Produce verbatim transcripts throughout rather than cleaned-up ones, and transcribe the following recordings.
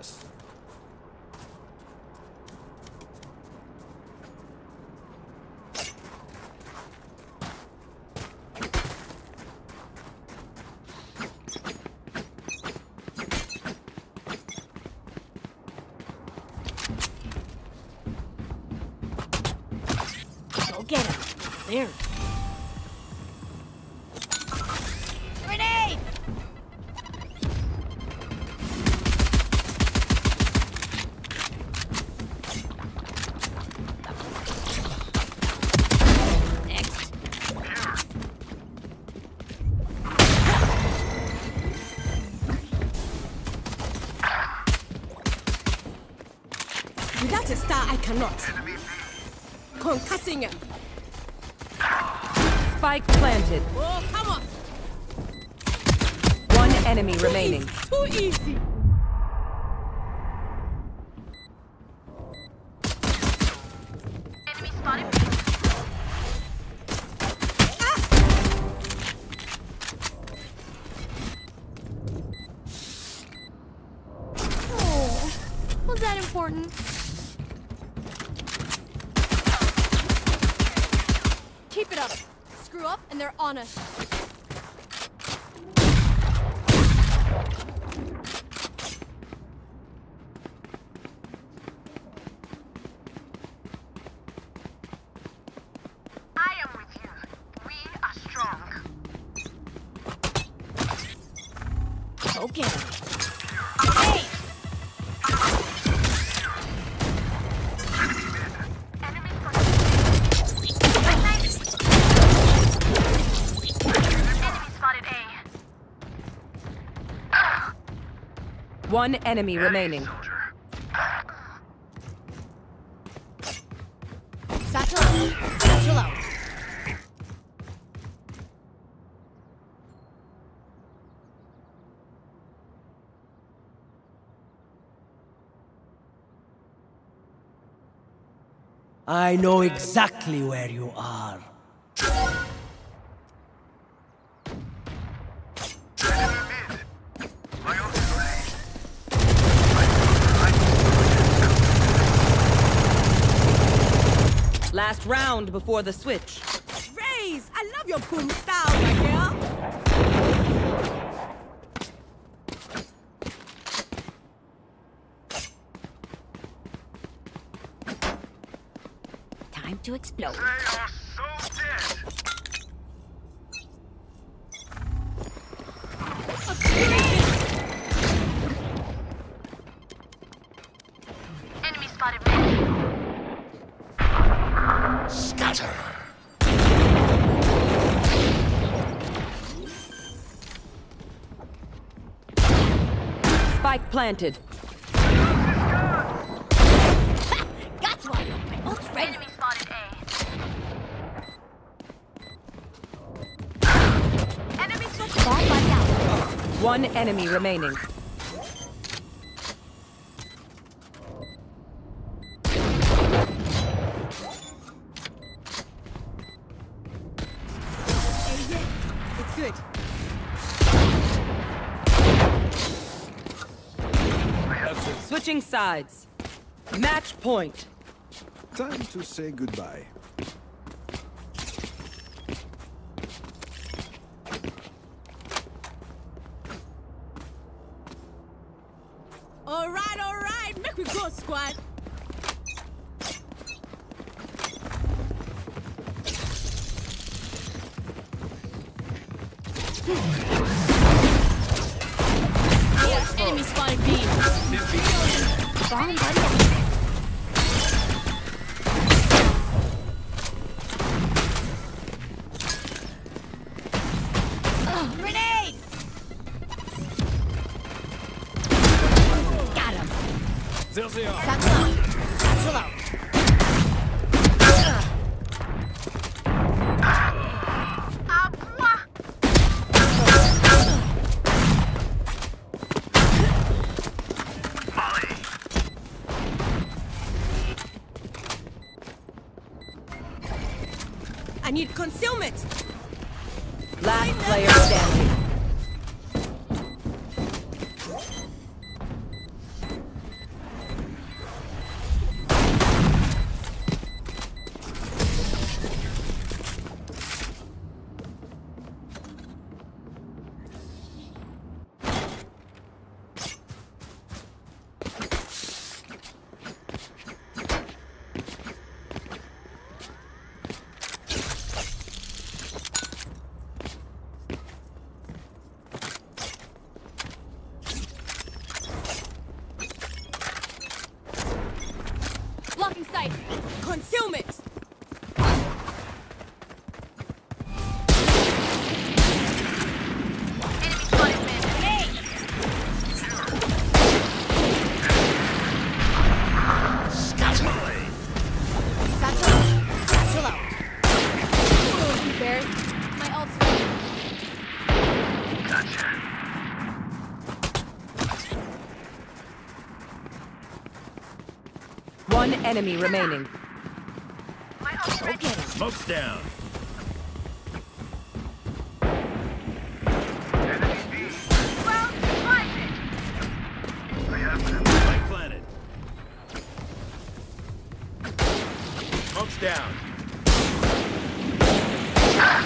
us. Go get him. There. Grenade! Without a star, I cannot. Concussing him. Spike planted. Oh, come on. One enemy too remaining. Easy, too easy. Enemy spotted. Ah. Oh, was that important? Keep it up. Screw up and they're on us. I am with you. We are strong. Okay. Hey! One enemy remaining. Satchel in, satchel out. I know exactly where you are. Last round before the switch. Raise! I love your boom style, my girl! Time to explode. They are so dead! Okay. Enemy spotted me. Scatter! Spike planted. Ha! Got one! My bolt's ready. Enemy spotted A. Enemy switched off by now. One enemy remaining. Good. Switching sides. Match point. Time to say goodbye. All right, all right. Make we go, squad. Yes, enemy spotted B. Bomb oh, grenade! Got him. Zero zero. Satchel out. Satchel out. I need concealment! Last player standing. One enemy remaining. Okay. Smoke's down. Down. Ah!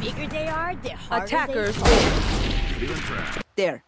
Bigger they are, the harder attackers they are. There.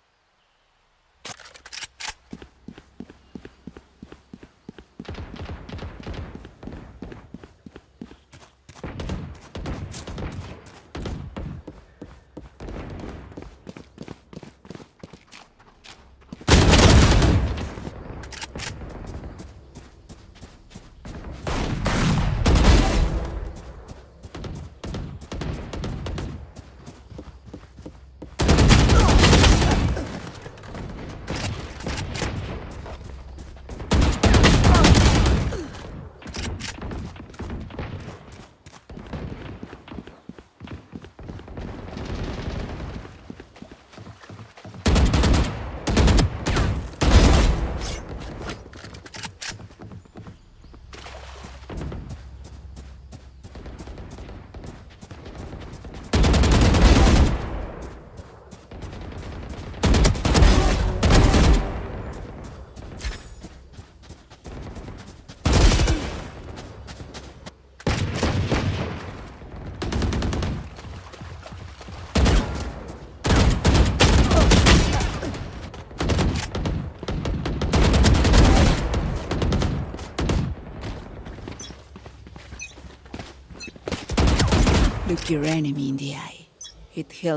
Look your enemy in the eye. It helps.